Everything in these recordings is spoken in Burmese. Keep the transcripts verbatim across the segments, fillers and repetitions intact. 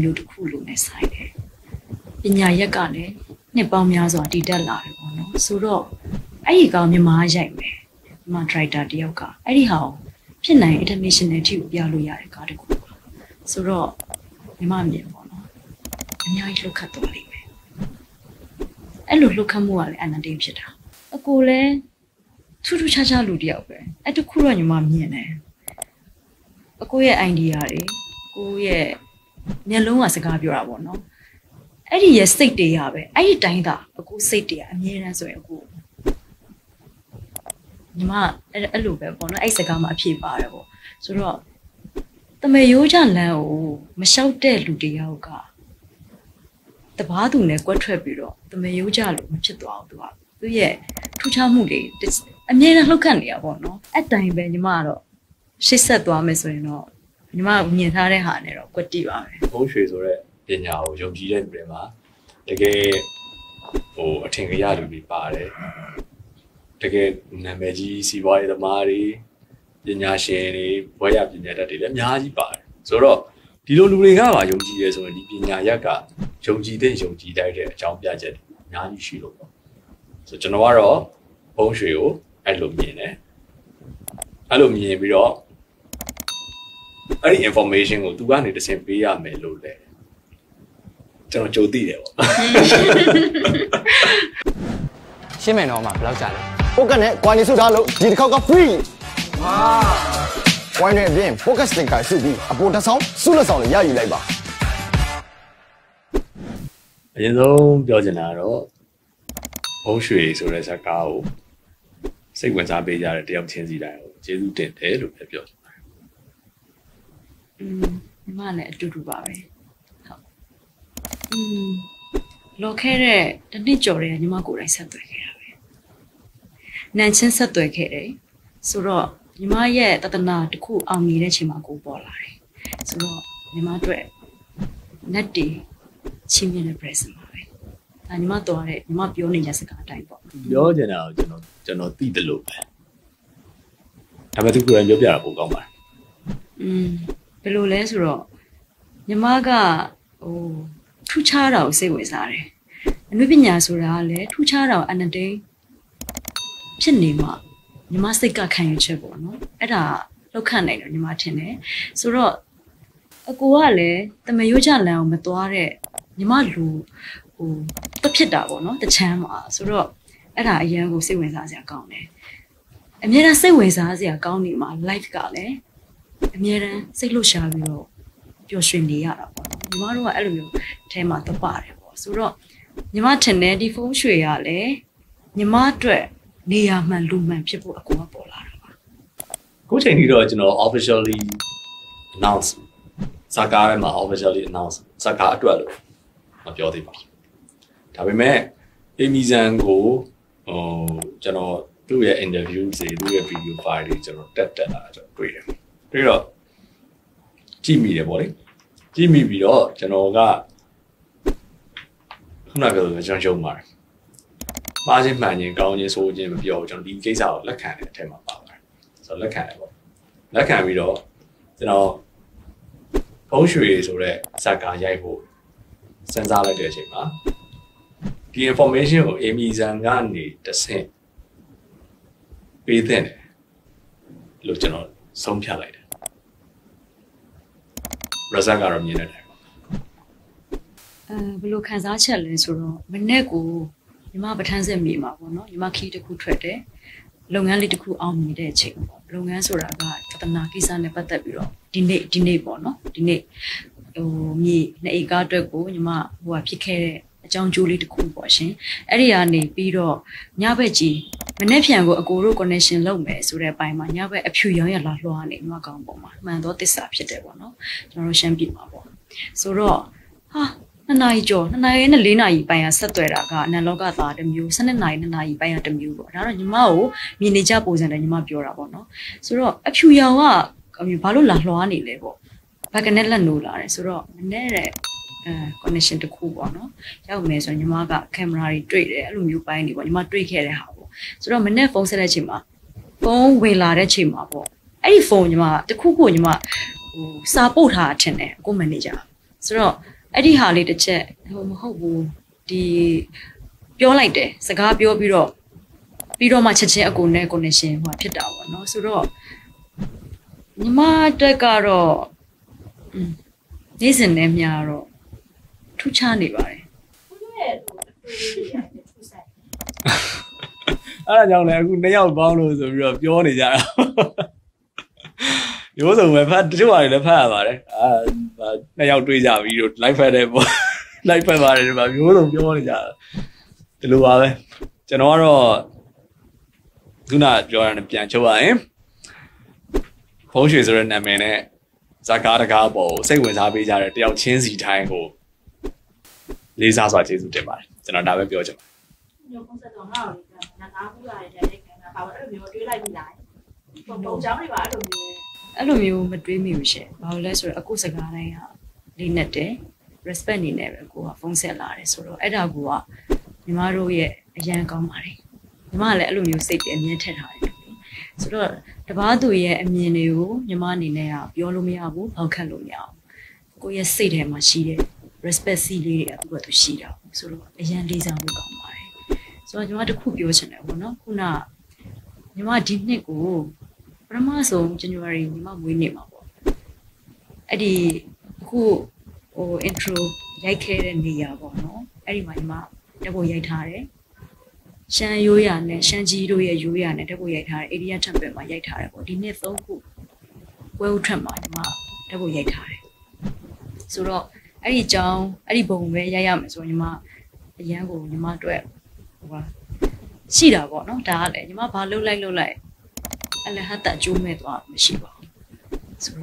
မျိုးတစ်ခုလိုနဲ့ဆိုင်တယ်။ပညာရက်ကလည်းနှစ်ပေါင်းများစွာတည်တက်လာတယ်ပေါ့နော်။ဆိုတော့အဲ့ဒီကောင်မြန်မာရိုက်မယ်။မြန်မာ director တယောက်ကအဲ့ဒီဟာကိုဖြစ်နိုင် international အထိကိုပြလို့ရတဲ့ကားတစ်ခုပါ။ဆိုတော့မြန်မာမြင်ပေါ့နော်။အများကြီးလှုပ်ခတ်သွားလိမ့်မယ်။အဲ့လိုလှုပ်ခတ်မှုကလည်းအနန္တဖြစ်တာ။အကိုလည်းထူးထူးခြားခြားလူတယောက်ပဲ။အဲ့တစ်ခုတော့မြန်မာမြင်တယ်။အကိုရဲ့ idea တွေကိုရဲ့မျက်လုံးကစကားပြောတာပေါ့နော်အဲ့ဒီရဲ့စိတ်တွေရပဲအဲ့ဒီတိုင်းသာအကူစိတ်တွေအမြဲတမ်းဆိုရင်အကူညီမအဲ့လိုပဲပေါ့နော်အဲ့စကားမှအဖြစ်ပါတယ်ပေါ့ဆိုတော့တမေရိုးကြလန်းကိုမလျှောက်တဲ့လူတယောက်ကတဘာသူနဲ့ကွက်ထွက်ပြီးတော့တမေရိုးကြလို့မဖြစ်သွားဘူးသူကသူ့ရဲ့ထူးခြားမှုတွေအမြဲတမ်းလှုပ်ခတ်နေတာပေါ့နော်အဲ့တိုင်းပဲညီမကတော့ရှေ့ဆက်သွားမယ်ဆိုရင်တော့ညီမမြင်ထားတဲ့ဟာနဲ့တော့ကွက်တိပါပဲ။ဘုံရွှေဆိုတဲ့ပညာကိုယုံကြည်တဲ့လူတွေမှာတကယ်ဟိုအထင်ကြီးရလူတွေပါတယ်။တကယ်နာမည်ကြီးစီးပွားရေးသမားတွေပညာရှင်တွေဘွဲ့ရပညာတတ်တွေလည်းအများကြီးပါတယ်။ဆိုတော့ဒီလိုလူတွေကပါယုံကြည်ရဲဆိုရင်ဒီပညာရက်ကယုံကြည်တဲ့ယုံကြည်တိုက်တဲ့အကြောင်းပြချက်တွေအများကြီးရှိလို့ပေါ့။ဆိုကျွန်တော်ကတော့ဘုံရွှေကိုအဲ့လိုမြင်တယ်။အဲ့လိုမြင်ပြီးတော့အဲ့ဒီ information ကိုသူကနေတစ်ဆင့်ပေးရမယ်လို့လဲကျွန်တော်ကြိုသိတယ်ပေါ့ရှင်းမယ်တော့မှာဘယ်လောက်ကြာလဲပိုကတ်နဲ့ကွာနေစုထားလို့ဒီတစ်ခေါက်က free ဟာဝိုင်းနေပြင် focus တင်ကစုပြီးအပေါ်တဆောင်စုလက်ဆောင်လည်းရယူလိုက်ပါအရင်ဆုံးပြောချင်တာကတော့ဘုံရွှေဆိုတဲ့ဇာတ်ကားကိုစိတ်ဝင်စားပေးကြတဲ့တယောက်ချင်းစီတိုင်းကိုကျေးဇူးတင်တယ်လို့ပဲပြောညီမလည်းအတူတူပါပဲဟုတ်อืมလောခဲတဲ့တနစ်ကြော်တဲ့ညီမကိုယ်တိုင်ဆက်သွယ်ခဲ့တာပဲနန်ချင်းဆက်သွယ်ခဲ့တယ်ဆိုတော့ညီမရဲ့တဒနာတစ်ခုအောင်မြင်တဲ့အချိန်မှာကိုပေါ်လာတယ်ဆိုတော့ညီမအတွက်နတ်တီချင်းမြင်တဲ့ present ပါပဲဒါညီမတော်တဲ့ညီမပြောနေရစကားအတိုင်းပေါ့ပြောချင်တာကိုကျွန်တော်ကျွန်တော်သိတယ်လို့ပဲဒါပေမဲ့သူကိုယ်တိုင်ပြောပြတာပိုကောင်းပါတယ်อืมဘယ်လိုလဲဆိုတော့ညီမကဟိုထူးခြားတာကိုစိတ်ဝင်စားတယ်အနုပညာဆိုတာကလည်းထူးခြားတာကိုအနတိန်ဖြစ်နေမှညီမစိတ်ကခံရချက်ပေါ့နော်အဲ့ဒါလောက်ခံနိုင်လို့ညီမထင်တယ်ဆိုတော့အကိုကလည်းတမရိုးကြလန်အောင်မသွားတဲ့ညီမလူဟိုတဖြစ်တာပေါ့နော်တချမ်းမှာဆိုတော့အဲ့ဒါအရန်ကိုစိတ်ဝင်စားစရာကောင်းတယ်အများအားစိတ်ဝင်စားစရာကောင်းနေမှာ live ကလည်းအများရန်စိတ်လှုပ်ရှားပြီးတော့ပျော်ရွှင်နေရတာပေါ့ညီမတို့ကအဲ့လိုမျိုးထဲမှာတပါတယ်ပေါ့ဆိုတော့ညီမထင်တယ်ဒီဖုန်းရွှေရလဲညီမအတွက်နေရာမှန်လူမှန်ဖြစ်ဖို့အကူအပေါ်လာတာပါအခုချိန်ထိတော့ကျွန်တော် officially announce စကားထဲမှာ officially announce စကားအတွက်လို့မပြောသေးပါဘူးဒါပေမဲ့အေမီဇန်ကိုဟိုကျွန်တော်သူ့ရဲ့ interview တွေသူ့ရဲ့ video file တွေကျွန်တော်တက်တက်လာကျွန်တော်တွေ့တယ်ပြီးတော့ကြည့်မိတယ်ပေါ့လေကြည့်မိပြီးတော့ကျွန်တော်ကခုနကပြောလို့ကျွန်တော်ရုံးပါတယ်ပါခြင်းမှန်ခြင်းကောင်းခြင်းဆိုခြင်းမပြောဘူးကျွန်တော်ဒီကိစ္စကိုလက်ခံတဲ့အထက်မှာပါပါတယ်ဆိုတော့လက်ခံတယ်ပေါ့လက်ခံပြီးတော့ကျွန်တော်ဘုံရွှေဆိုတဲ့ဇာတ်ကားရိုက်ဖို့စဉ်းစားလိုက်တဲ့အချိန်မှာဒီ information ကိုအေမီဇန်ကနေတဆင့်ပေးတဲ့လို့ကျွန်တော်ဆုံးဖြတ်လိုက်တယ်ရဇက်ကတော့မြင်နေတယ်အဲဘယ်လိုခံစားချက်လဲဆိုတော့မနေ့ကညီမပထန်းစစ်မိမှာပေါ့နော်ညီမခီးတစ်ခုထွက်တယ်လုပ်ငန်းလေးတစ်ခုအောင်မြင်တဲ့အချိန်ပေါ့လုပ်ငန်းဆိုတာကသတနာကိစ္စနဲ့ပတ်သက်ပြီးတော့ဒီနေ့ဒီနေ့ပေါ့နော်ဒီနေ့ဟိုမြေနှစ်အေကားအတွက်ကိုညီမဟိုဟာဖြစ်ခဲ့တဲ့အကြောင်းကျိုးလေးတစ်ခုပေါ့ရှင်အဲ့ဒီကနေပြီးတော့ညဘက်ကြီးမနေ့ပြန်ကိုအကိုတို့ connection လုပ်မယ်ဆိုတဲ့အပိုင်းမှာညဘက်အဖြူရောင်ရလာလွှားနေမှာကောင်းပုံမှာမှန်တော့တစ္ဆာဖြစ်တယ်ပေါ့နော်ကျွန်တော်တို့ရှင်းပြမှာပေါ့ဆိုတော့ဟာနှစ်နာရီကျော်နှစ်နာရီနဲ့လေးနာရီပိုင်းကဆက်သွယ်တာကအနလောကသားတစ်မျိုးဆယ့်နှစ်နာရီနှစ်နာရီပိုင်းကတစ်မျိုးပေါ့ဒါတော့ညီမကိုမြင်နေကြပုံစံနဲ့ညီမပြောတာပေါ့နော်ဆိုတော့အဖြူရောင်ကဘာလို့လာလွှားနေလဲပေါ့ဘာကနဲ့လက်နိုးလာတယ်ဆိုတော့မနေ့တဲ့အဲ connection တစ်ခုပေါ့နော်ရောက်မယ်ဆိုညီမကကင်မရာတွေတွေ့တယ်အဲ့လိုမျိုးပိုင်းတွေပေါ့ညီမတွေ့ခဲ့တဲ့ဟာပေါ့ဆိုတော့မနေ့ဖုန်းဆက်တဲ့အချိန်မှာဖုန်းဝင်လာတဲ့အချိန်မှာပေါ့အဲ့ဒီဖုန်းညီမတစ်ခုခုညီမဟိုစာပို့ထားတာထင်တယ်ကိုမန်နေဂျာ So, every holiday, the check, how the pure like that, Saga pure pure, pure much check a corner connection, what it out, no, so Nimata Garo. This is name Yaro. Two Chandy, right? I don't know, they all bound to Europe, you only are. You also have had two out of her, but they all do it life at a life about it, but you don't want to do Janoro do not join the piano, eh? Poshes are in a minute. Zakara Gabo, sequence happy, they all change the tango. These are what is the matter. Then I'll have a beautiful. You can set on how you like about you like me. I don't know, but dream you share. Or less a cosagana, Linette, responding never go, Fonsella, Soro, Edagua, Nimaro, a Yankamari. Nimala, alumni state and yet had high. So the Badu ye and Yenu, Yamani Nea, Yolumiabu, or Calumia. Go ye say them, she respect Celia, what to she up. So a young lady will come by. So you want to cook your channel, Kuna. You are didn't go. Ramaso, January, Nimam, we name up. Eddie, who or intro Yake and Niabo, no? Eddie, my ma, double yatare. Shan Yuyan, Shanji Ruya Yuyan, and double yatar, Edia Chamber, my yatar, or dinner so good. Well, tremor, ma, double yatar. So, Eddie John, Eddie Bone, where Yam is on your ma, a young old, your ma dwell. She don't want no darling, you might look like Lolai. And I had that you made one, she was. So,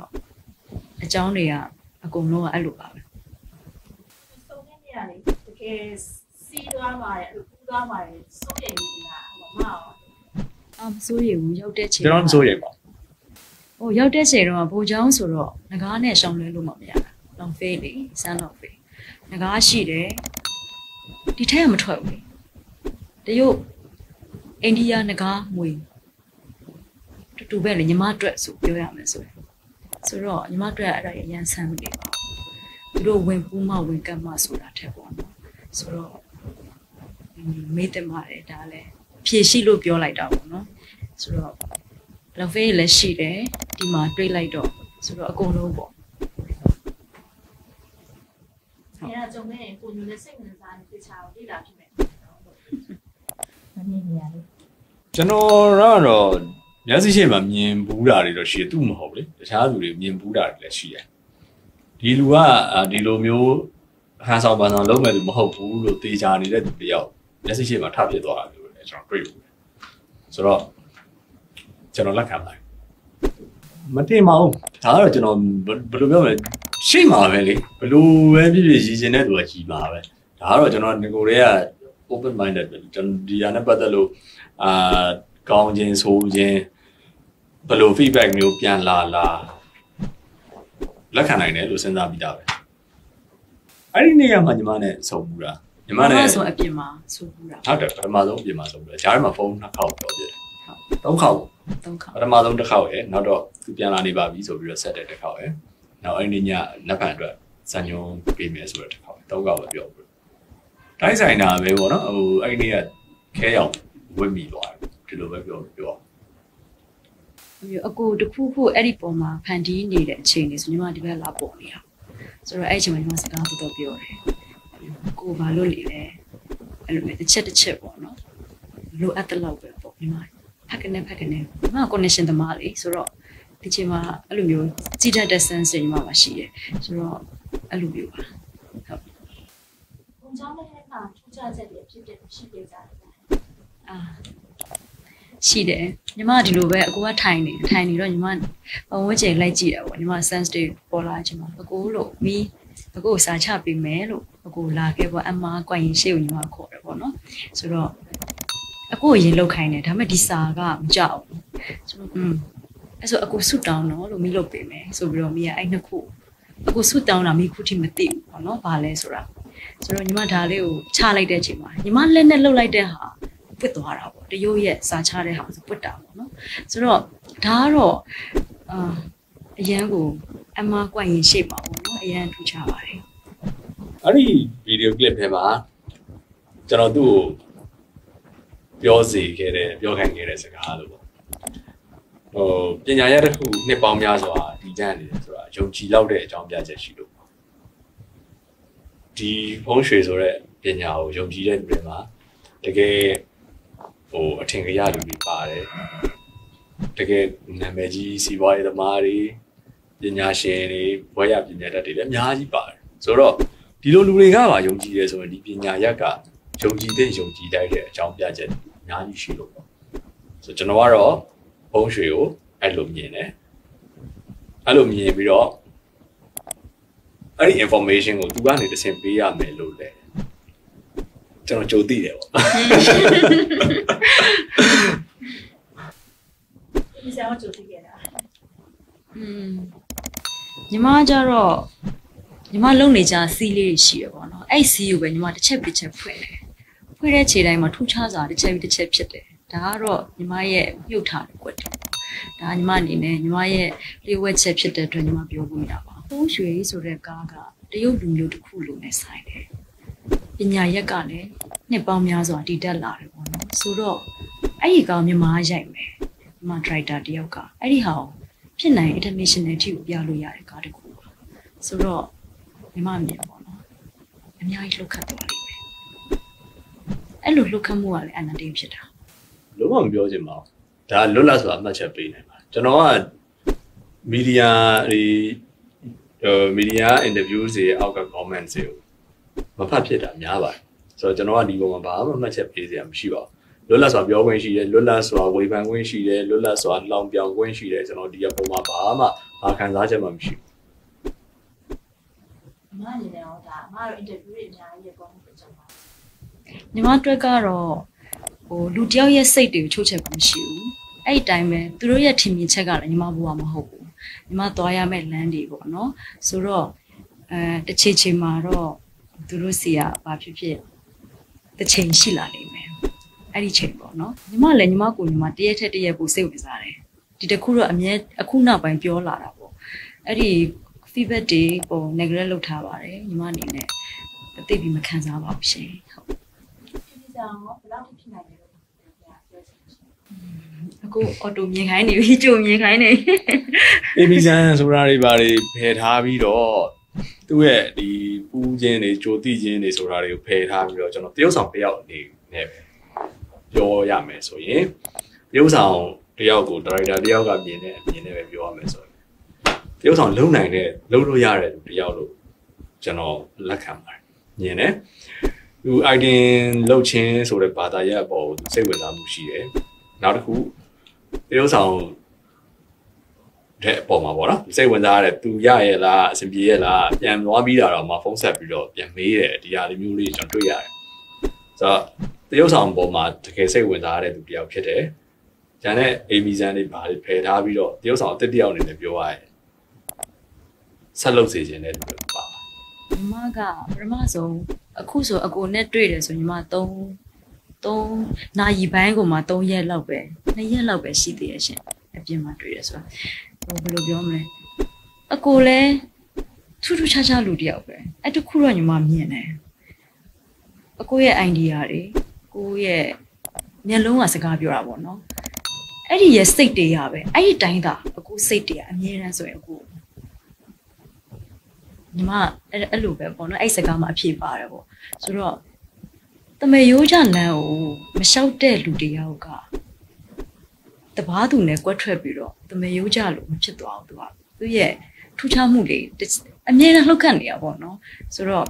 a Johnny, I go no, I look out. So many, because see, do I my so many now? I'm so you, you're dead. You don't so you. Oh, you're dead, Bo Jones or Nagane, some little mummy, long fading, son of it. Nagashi, eh? Determined twelve. The yo. India Naga Mui to well in Yamatra so you are so raw Yamatra at a young family. You don't win Puma Winka Masura Tabon. So raw made them out a dale. P C look your light out, no? So raw. La veil as she there, Dimatre light up. So raw go no more. Yeah, so many good lessons and the child did document. General, there's a shame. I mean, Buddha, she too holy. The child will be Buddha, let's see. Dilua, Dilomio has our banana low at the Mohopu, the Johnny, let be out. Let's see my target or great. So, General Lacamai. Matimo, Tara, General, but she marvelly, but who is in Edward, she marvel. Tara, General Nicorea. Open minded, Diana Badalo, uh, Gongjin, Sojin, Palo feedback, new pian la la. Lacanine, Lucinda Bida. I didn't hear my money, so Mura. The money is so Epima, so Mura. How the mother of the mother, the charmer phone, not out of it. Don't call, don't call. The mother of the cow, eh? Not all the pianani babies over your set at the cow, eh? Now, only Napandra, Sanyo, Premier's word. Don't go with your. I say now, we want to. I need a care with me. To do with your. You go to Pupu Edipoma, Pandy need a change. You might develop Bonia. So, I must go to the bureau. Go by Lolly there. And with the cheddar chip or not. Look at the love of your mind. Pack a name, pack a name. Mark on the Mali, so the Chima, alumio, Zita Dessens, and Mamma she. So, alumio. Ah, she there. You might do go tiny, tiny, don't you mind? Oh, what a lady, when you must sense to Polajima, a go look me, a go such happy male, a go like ever a mark when you say you are called upon. So, a go yellow kind, I'm a disaga, jow. So, I go suit down all of me look me, so blow me, I know cool. I go suit down and me put him a thing, or no palace or up. So you might tell you, Charlie Dejima. You might lend a low like the put the water out. The yo yet, such a house to put down. So, Taro, a young girl, a mark one in shape, a young to Charlie. အဲ့ဒီဗီဒီယိုကလစ်ထဲမှာကျွန်တော်သူ့ကိုပြောစီခဲ့တယ်ပြောခံခဲ့တဲ့စကားလို့ပေါ့ဟိုပညာရတစ်ခုနှစ်ပေါင်းများစွာဒီကြံ့နေတယ်ဆိုတာယုံကြည်လောက်တဲ့အကြောင်းပြချက်ရှိလို့ဒီဖုံးရွှေဆိုတဲ့ပညာကိုယုံကြည်တဲ့လူတွေမှာတကယ်ဟိုအထင်ကြီးရလူတွေပါတယ်တကယ်နာမည်ကြီးစီးပွားရေးသမားတွေပညာရှင်တွေဘွဲ့ရပညာတတ်တွေလည်းအများကြီးပါတယ်ဆိုတော့ဒီလိုလူတွေကပါယုံကြည်တယ်ဆိုရင်ဒီပညာရက်ကယုံကြည်တဲ့ယုံကြည်တိုက်တဲ့အကြောင်းပြချက်အများကြီးရှိလို့ပေါ့ဆိုကျွန်တော်ကတော့ဖုံးရွှေကိုအဲ့လိုမြင်တယ်အဲ့လိုမြင်ပြီးတော့အဲ့ဒီ information ကိုသူကနေတစ်ဆင့်ပေးရမယ်လို့လဲကျွန်တော်ကြိုသိတယ်ပေါ့ဒီဆောင်ကြိုသိခဲ့တာอืมညီမကျတော့ညီမလုံနေကြစီးလေးရှိရပေါ့နော်အဲ့စီးကိုပဲညီမတစ်ချက်တစ်ချက်ဖွင့်တယ်ဖွင့်တဲ့ခြေတိုင်းမှာထူးခြားစွာတစ်ချက်တစ်ချက်ဖြစ်တယ်ဒါကတော့ညီမရဲ့မြုပ်ထားတဲ့ကွက်တယ်ဒါညီမအနေနဲ့ညီမရဲ့လေဝက်ချက်ဖြစ်တဲ့အတွက်ညီမပြောလို့ရပါဘူးဖုံးရွှေဆိုတဲ့ကားကတရုတ်လူမျိုးတစ်ခုလိုနဲ့ဆိုင်တယ်ပညာရက်ကလည်းနှစ်ပေါင်းများစွာတည်တက်လာတယ်ပေါ့နော်ဆိုတော့အဲ့ဒီကောင်မြန်မာရိုက်မယ်မြန်မာဒရိုက်တာတယောက်ကအဲ့ဒီဟာကိုဖြစ်နိုင် international အထိကိုပြလို့ရတဲ့ကားတစ်ခုပါဆိုတော့မြန်မာမြေပေါ့နော်အများကြီးလှုပ်ခတ်သွားလိမ့်မယ်အဲ့လိုလှုပ်ခတ်မှုကလည်းအန္တရာယ်ဖြစ်တာလုံးဝမပြောချင်ပါဘူးဒါလွတ်လပ်စွာအမှတ်ချက်ပေးနိုင်ပါကျွန်တော်ကမီဒီယာဒီမီဒီယာ interview တွေအောက်က comment တွေမဖတ်ဖြစ်တာများပါတယ်ဆိုတော့ကျွန်တော်ကဒီပုံမှာဘာမှမှတ်ချက်ပေးစရာမရှိပါဘူးလွတ်လပ်စွာပြောခွင့်ရှိတယ်လွတ်လပ်စွာဝေဖန်ခွင့်ရှိတယ်လွတ်လပ်စွာလောင်ပြောင်ခွင့်ရှိတယ်ကျွန်တော်ဒီအပေါ်မှာဘာမှအာခံစားချက်မှမရှိဘူးမားနေတော့ဒါမားတို့ interview တွေအများကြီးပေါ့ဟုတ်ကြပါဘူးညီမတွေ့ကတော့ဟိုလူတယောက်ရဲ့စိတ်တွေကိုချိုးချက်မရှိဘူးအဲ့ဒီတိုင်းပဲသူတို့ရဲ့ထင်မြင်ချက်ကလည်းညီမဘဝမဟုတ်ဘူးညီမသွားရမယ့်လမ်းတွေပေါ့နော်ဆိုတော့အဲတစ်ချိန်ချိန်မှာတော့သူတို့စီကဘာဖြစ်ဖြစ်တချိန်ရှိလာနိုင်မယ်အဲ့ဒီချိန်ပေါ့နော်ညီမလည်းညီမကိုညီမတရက်ထက်တရက်ပိုစိတ်ဝင်စားတယ်ဒီတစ်ခုတော့အမြဲအခုနောက်ပိုင်းပြောလာတာပေါ့အဲ့ဒီ feedback တွေပုံ neglect လုပ်ထားပါတယ်ညီမအနေနဲ့အသိပြီးမခံစားပါဘူးရှင်ဟုတ်ဒီဆောင်ဘယ်လောက်ထိဖြစ်နိုင်လဲလို့ပြောချင်တယ်အခု auto မြင်ခိုင်းနေပြီကြုံမြင်ခိုင်းနေပြီပြီဆောင်ဆိုတာတွေဘာတွေဖယ်ထားပြီးတော့သူ့ရဲ့ဒီပူးခြင်းတွေကြိုတိခြင်းတွေဆိုတာတွေကိုဖယ်ထားပြီးတော့ကျွန်တော်တရုပ်ဆောင်တယောက်အနေနဲ့ပြောရမယ်ဆိုရင်တရုပ်ဆောင်တယောက်ကိုဒါရိုက်တာတယောက်ကမြင်တဲ့အမြင်နဲ့ပဲပြောရမယ်ဆိုရင်တရုပ်ဆောင်လုံနိုင်တဲ့လုံလို့ရတဲ့လူတယောက်လို့ကျွန်တော်လက်ခံပါတယ်မြင်တယ်သူ item လုပ်ခြင်းဆိုတဲ့ဘာသာရပ်ပေါ်ကိုစိတ်ဝင်စားမှုရှိတယ်နောက်တစ်ခုတရုပ်ဆောင်တဲ့အပေါ်မှာပေါ့နော်စိတ်ဝင်စားရတဲ့သူရရဲ့လားအဆင်ပြေရဲ့လားပြန်သွားပြီးတာတော့မှဖုန်းဆက်ပြီးတော့ပြန်မေးတယ်ဒီဟာမျိုးလေးကျွန်တော်တွေ့ရတယ်ဆိုတော့တရုပ်ဆောင်ပေါ်မှာတကယ်စိတ်ဝင်စားရတဲ့သူတယောက်ဖြစ်တယ်ဂျန်နဲ့ Amazon တွေဘာတွေဖယ်ထားပြီးတော့တရုပ်ဆောင်အသစ်တယောက်အနေနဲ့ပြောရရင်ဆက်လုပ်စေခြင်းနဲ့တူတယ်ပါညီမကပရမဆုံးအခုဆိုအကိုနဲ့တွေ့တယ်ဆိုညီမသုံးနာရီပိုင်းကိုမှသုံးရက်လောက်ပဲနှစ်ရက်လောက်ပဲရှိသေးရဲ့ရှင်အပြင်မှာတွေ့ရဆိုတော့ဘယ်လိုပြောမလဲအကိုလည်းထူးထူးခြားခြားလူတယောက်ပဲအဲ့တခုတော့ညီမမြင်တယ်အကိုရဲ့ idea တွေကိုရဲ့မျက်လုံးကစကားပြောတာပေါ့နော်အဲ့ဒီရဲ့စိတ်တွေရပဲအဲ့ဒီတိုင်းသာအကိုစိတ်တွေအမြဲတမ်းဆိုရင်အကိုညီမအဲ့လိုပဲပေါ့နော်အဲ့စကားမှအဖြစ်ပါတယ်ပေါ့ဆိုတော့တမေရိုးကြလန်းကိုမလျှောက်တဲ့လူတယောက်ကတဘာသူနဲ့ကွက်ထွက်ပြီးတော့တမေရိုးကြလို့မဖြစ်သွားဘူးသူကသူ့ရဲ့ထူးခြားမှုတွေအမြဲတမ်းလှုပ်ခတ်နေတာပေါ့နော်ဆိုတော့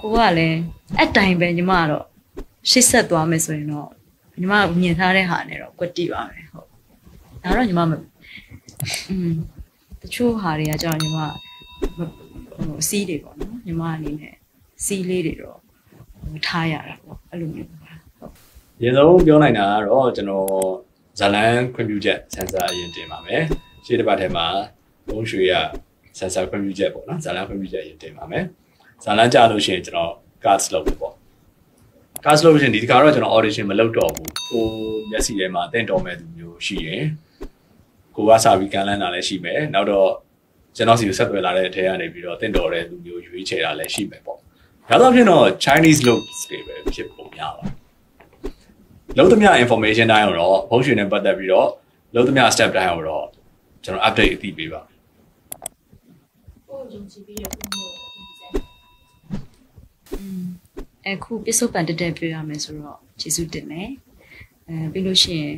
ကိုကလည်းအတိုင်းပဲညီမကတော့ရှေ့ဆက်သွားမယ်ဆိုရင်တော့ညီမမြင်ထားတဲ့ဟာနဲ့တော့ကွက်တိပါမယ်ဟုတ်ဒါတော့ညီမอืมတချို့ဟာတွေကကြောင့်ညီမစီးတွေပေါ့နော်ညီမအနေနဲ့စီးလေးတွေတော့ထားရတာပေါ့အဲ့လိုမျိုးပါဟုတ်ရင်းဆုံးပြောနိုင်တာကတော့ကျွန်တော်ဇာလန်ခွင့်ပြုချက်ဆန်ဆာအရင်တင်ပါမယ်။ရှေ့တစ်ပတ်ထဲမှာဘုံရွှေရဆန်ဆာခွင့်ပြုချက်ပေါ့နော်။ဇာလန်ခွင့်ပြုချက်အရင်တင်ပါမယ်။ဇာလန်ကြလို့ရှိရင်ကျွန်တော် cast လုပ်ပြီပေါ့။ cast လုပ်ရင်ဒီတစ်ခါတော့ကျွန်တော် audition မလုပ်တော့ဘူး။ကိုမျက်စိထဲမှာတင့်တော်မဲ့သူမျိုးရှိရင်ကိုကစာပြီးကန်လန်းတာလည်းရှိမယ်။နောက်တော့ကျွန်တော်စီကိုဆက်သွယ်လာတဲ့အထက်ကနေပြီးတော့တင့်တော်တဲ့သူမျိုးရွေးချယ်တာလည်းရှိမယ်ပေါ့ ဒါတော့ဖြစ်တော့ Chinese notes တွေပဲဖြစ်ပုံရပါလို့သမျှ information တိုင်းတော့ဘုတ်ရွှေနဲ့ပတ်သက်ပြီးတော့လို့သမျှ step တိုင်းအောင်တော့ကျွန်တော် update အသိပေးပါကိုယုံကြည်ပြီးရပုံလို့อืมအခုပစ္စုပန်တက်တက်ပြောရမယ်ဆိုတော့ကျေးဇူးတင်မယ်အဲပြီးလို့ရှိရင်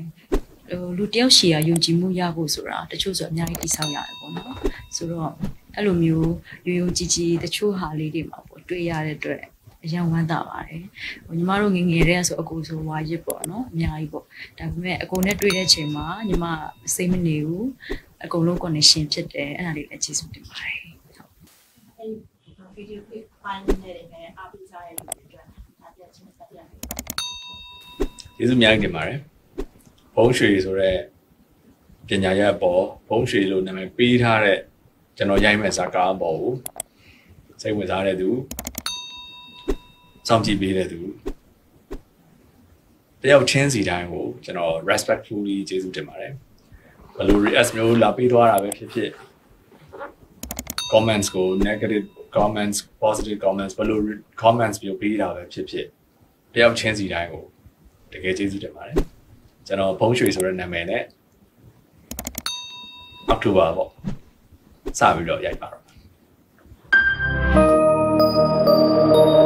လူတယောက်ရှိရာယုံကြည်မှုရဖို့ဆိုတာတချို့ဆိုအများကြီးတိဆောက်ရတယ်ပေါ့နော်ဆိုတော့အဲ့လိုမျိုးယုံယုံကြည်ကြည်တချို့ဟာလေးတွေမှာပေါ့တွေ့ရတဲ့အတွက်အယံဝမ်းသာပါတယ်ဟိုညီမတို့ငငယ်တဲ့ဆိုအကိုဆိုဝါရစ်ပေါ့နော်အများကြီးပေါ့ဒါပေမဲ့အကိုနဲ့တွေ့တဲ့ချိန်မှာညီမစိတ်မနေဘူးအကုန်လုံး connection ဖြစ်တယ်အဲ့ဒါလေးလည်းကျေးဇူးတင်ပါတယ်ဟုတ်အဲ့ဗီဒီယိုကိုပိုင်းနေတဲ့နဲ့အားပေးကြရတဲ့အတွက်ဒါပြချင်းစတဲ့ရတယ်ကျေးဇူးများတင်ပါတယ်ဘုံရွှေဆိုတော့ပညာရပ်ပေါ်ဘုံရွှေလို့နာမည်ပေးထားတဲ့ကျွန်တော်ရိုက်မဲ့စာကားပေါ်ကိုစိတ်ဝင်စားတဲ့သူစောင့်ကြည့်ပေးတဲ့သူတယောက်ချင်းစီတိုင်းကိုကျွန်တော် respectfully ကျေးဇူးတင်ပါတယ်ဘယ်လို react မျိုးလာပေးသွားတာပဲဖြစ်ဖြစ် comments ကို negative comments positive comments ဘယ်လို comments မျိုးပေးတာပဲဖြစ်ဖြစ်တယောက်ချင်းစီတိုင်းကိုတကယ်ကျေးဇူးတင်ပါတယ်ကျွန်တော်ဘုံရွှေဆိုတဲ့နာမည်နဲ့အောက်တိုဘာပေါ့စပြီးတော့ရိုက်ပါတော့